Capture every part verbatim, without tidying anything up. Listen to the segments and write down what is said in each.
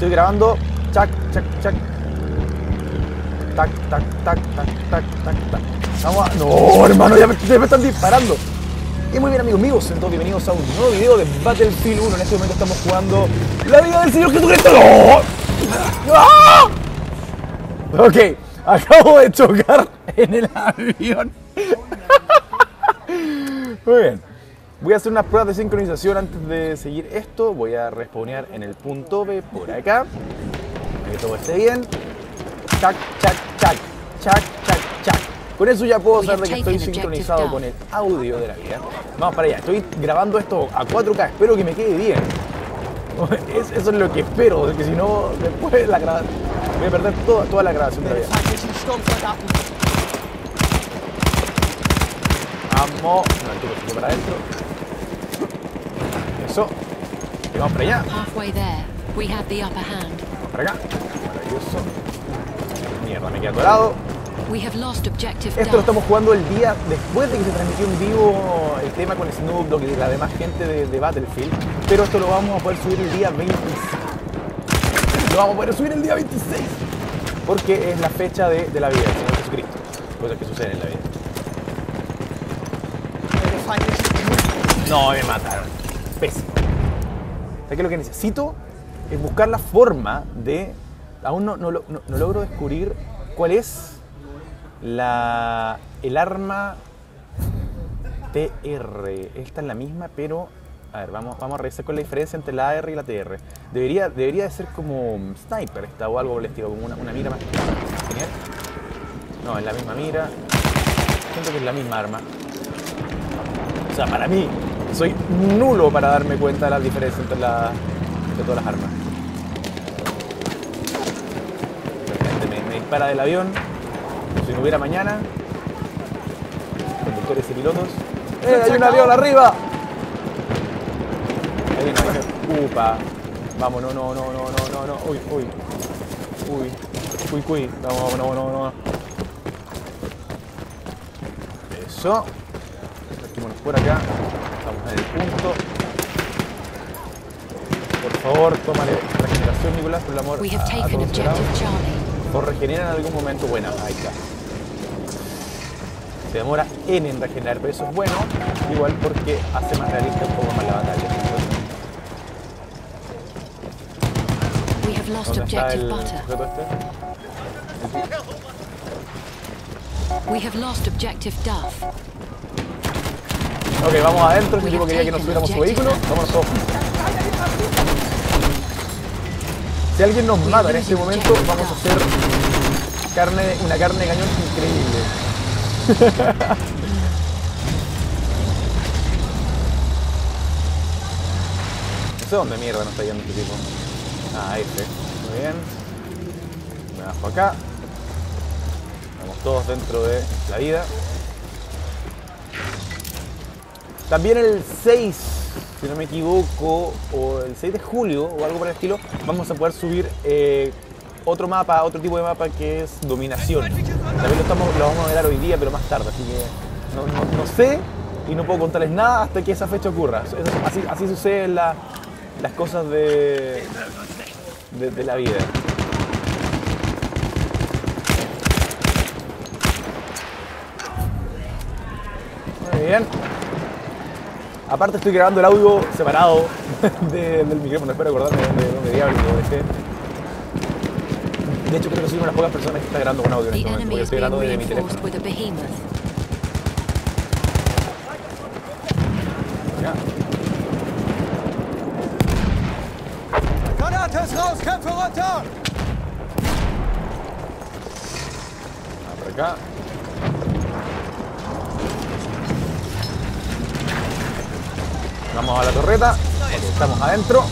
Estoy grabando. Chac, chac, chac. Tac, tac, tac, tac, tac, tac, tac. Vamos a... No, hermano, ya me, ya me están disparando. Y muy bien, amigos míos, entonces bienvenidos a un nuevo video de Battlefield uno. En este momento estamos jugando la vida del Señor Jesucristo. ¡No! ¡No! Ok, acabo de chocar en el avión. Muy bien. Voy a hacer unas pruebas de sincronización antes de seguir esto. Voy a respawnear en el punto B por acá. Que todo esté bien. Chac, chac, chac. Chac, chac, chac. Con eso ya puedo saber que estoy sincronizado con el audio de la vida. Vamos para allá. Estoy grabando esto a cuatro K. Espero que me quede bien. Eso es lo que espero. Porque si no, después la grabación. Voy a perder toda, toda la grabación de la vida. Vamos. No, el tubo para adentro. Eso. Y vamos para allá. Vamos para acá. Maravilloso. Mierda, me queda atorado. Esto lo estamos jugando el día después de que se transmitió en vivo el tema con Snoop Dogg y la demás gente de, de Battlefield. Pero esto lo vamos a poder subir el día veintiséis. Lo vamos a poder subir el día veintiséis. Porque es la fecha de, de la vida del Señor Jesucristo. Cosas que suceden en la vida. No, me mataron. Pésimo. O sea que lo que necesito es buscar la forma de... Aún no, no, no, no logro descubrir cuál es la, el arma T R. Esta es la misma, pero... A ver, vamos, vamos a revisar cuál es la diferencia entre la A R y la T R. Debería, debería de ser como sniper esta o algo por el estilo, como una, una mira más. Genial. No, es la misma mira. Siento que es la misma arma. O sea, para mí, soy nulo para darme cuenta de las diferencias entre, la, entre todas las armas. Realmente me, me dispara del avión. Si no hubiera mañana. Conductores y pilotos. ¡Eh, hay un avión arriba! Ahí viene, ahí viene. ¡Upa! Vamos, no, no, no, no, no, no. Uy, uy. Uy. Uy, uy. No, no, no, no. Eso. Por acá, estamos en el punto. Por favor, toma regeneración, Nicolás, por el amor a, a todos lados. O regeneran en algún momento. Bueno, ahí está. Se demora N en regenerar, pero eso es bueno. Igual porque hace más realista un poco más la batalla. ¿Dónde está el reto este? We have lost objective Duff. Ok, vamos adentro, el tipo quería que nos subiéramos su vehículo. Vamos todos. Si alguien nos mata en este momento, vamos a hacer carne, una carne de cañón increíble. No sé dónde mierda nos está yendo este tipo. Ah, este. Muy bien. Me bajo acá. Vamos todos dentro de la vida. También el seis, si no me equivoco, o el seis de julio o algo por el estilo, vamos a poder subir eh, otro mapa, otro tipo de mapa que es Dominación. También lo, estamos, lo vamos a ver hoy día, pero más tarde, así que no, no, no sé y no puedo contarles nada hasta que esa fecha ocurra. Eso, así, así suceden la, las cosas de, de, de la vida. Muy bien. Aparte estoy grabando el audio separado de, del micrófono, espero acordarme de dónde diablo lo dejé. De hecho creo que soy una de las pocas personas que está grabando con audio en este momento, porque estoy grabando desde mi teléfono. Por acá. Vamos a la torreta, estamos adentro.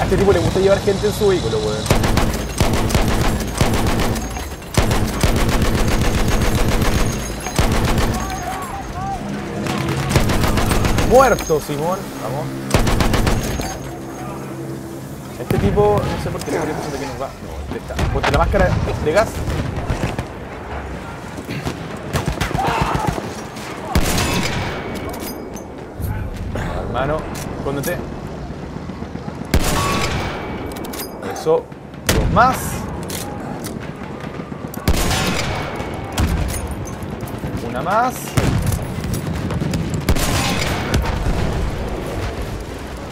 A este tipo le gusta llevar gente en su vehículo, weón. Muerto, Simón. Vamos. Este tipo, no sé por qué le murió de que nos va. No, está. Ponte la máscara de gas. hermano. Escóndete. Eso. Dos más. Una más.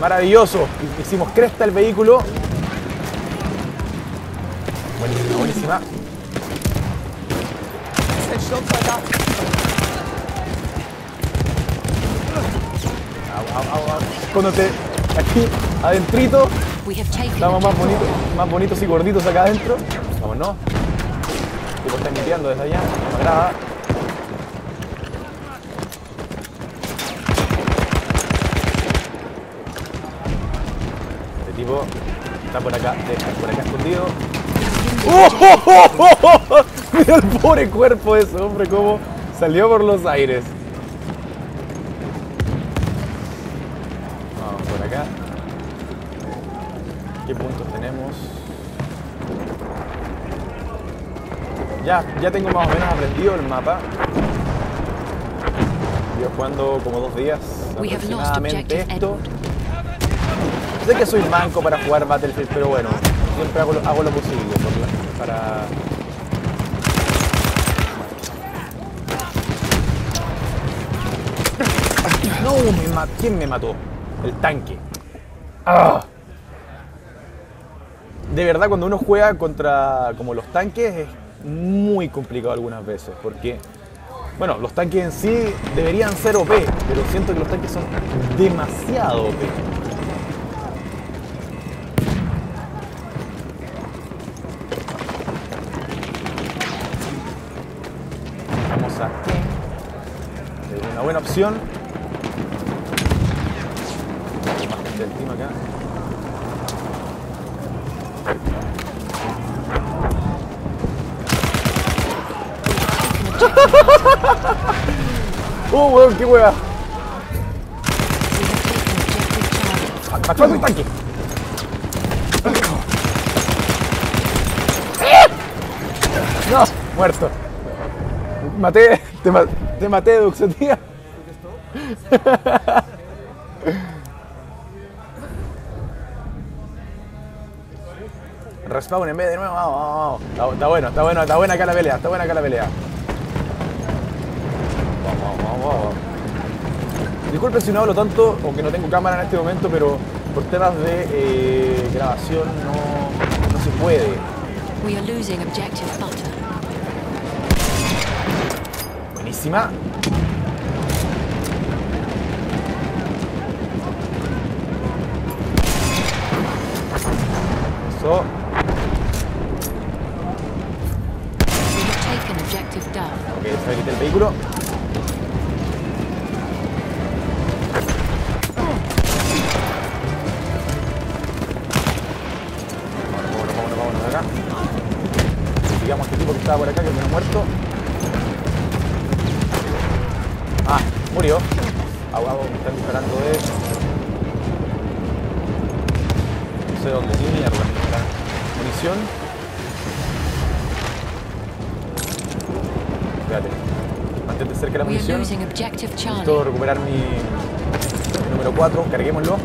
Maravilloso. Hicimos cresta el vehículo. Buenísima, buenísima. Escóndete aquí adentrito. Estamos más bonitos, más bonitos y gorditos acá adentro. Vámonos. El tipo está miteando desde allá. No me agrada. Este tipo está por acá, por acá escondido. ¡Oh, oh, oh, oh, oh! Mira el pobre cuerpo de ese hombre como salió por los aires. Vamos por acá. ¿Qué puntos tenemos? Ya, ya tengo más o menos aprendido el mapa. Llevo jugando como dos días aproximadamente esto. Sé que soy manco para jugar Battlefield, pero bueno, siempre hago lo, hago lo posible por la, para... No, me mató. ¿Quién me mató? El tanque. ¡Ah! De verdad, cuando uno juega contra como los tanques es muy complicado algunas veces, porque, bueno, los tanques en sí deberían ser O P, pero siento que los tanques son demasiado O P. Vamos aquí. Es una buena opción. Más gente del team acá. ¡Oh, weón! ¡Qué weá! ¡Atrás del tanque! ¡No! ¡Muerto! Maté, te, ma te maté, Duxetía. Respawn en vez de nuevo, vamos, vamos. Está bueno, está bueno, está buena acá la pelea, está buena acá la pelea. Vamos, vamos, vamos. Disculpen si no hablo tanto, aunque no tengo cámara en este momento, pero por temas de eh, grabación no, no se puede. Buenísima. Eso. Ok, desabilité el vehículo. Digamos este tipo que estaba por acá, que no ha muerto. Ah, murió. Aguado, me están disparando de... No sé dónde, ni mierda. Munición. Espérate. Mantente cerca de la munición. Necesito recuperar mi... mi número cuatro, carguémoslo.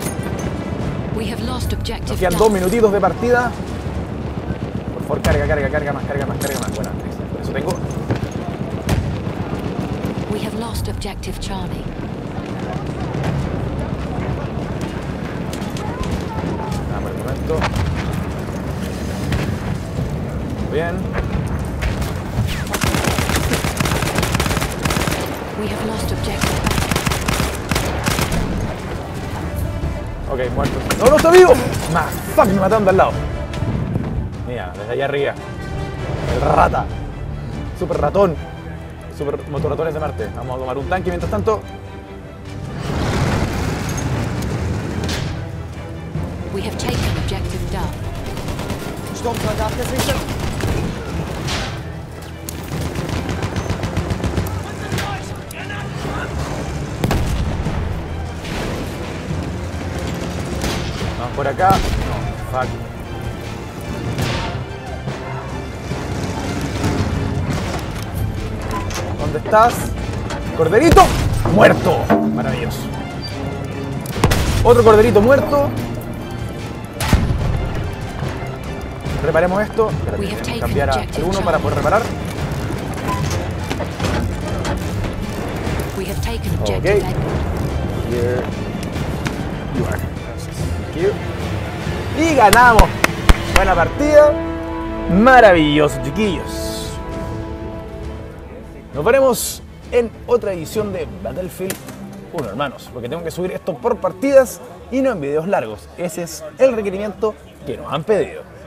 Nos quedan dos minutitos de partida. Por carga, carga, carga, más, carga, más, carga, más. Bueno, por eso tengo. We have lost objective Charlie. Dame el momento. Bien. We have lost objective. Ok, muerto. ¡No, no está vivo! ¡Más! ¡Fuck! Me mataron de al lado. Mira, desde allá arriba. El rata. Super ratón. Super motorratones de Marte. Vamos a tomar un tanque mientras tanto. We have taken objective down. Vamos por acá. No, fuck. ¿Dónde estás? ¡Corderito! ¡Muerto! Maravilloso. Otro corderito muerto. Reparemos esto. Espérate, cambiar a uno para poder reparar. Ok. Here you are. Thank you. Y ganamos. Buena partida. Maravilloso, chiquillos. Nos veremos en otra edición de Battlefield uno, hermanos. Porque tengo que subir esto por partidas y no en videos largos. Ese es el requerimiento que nos han pedido.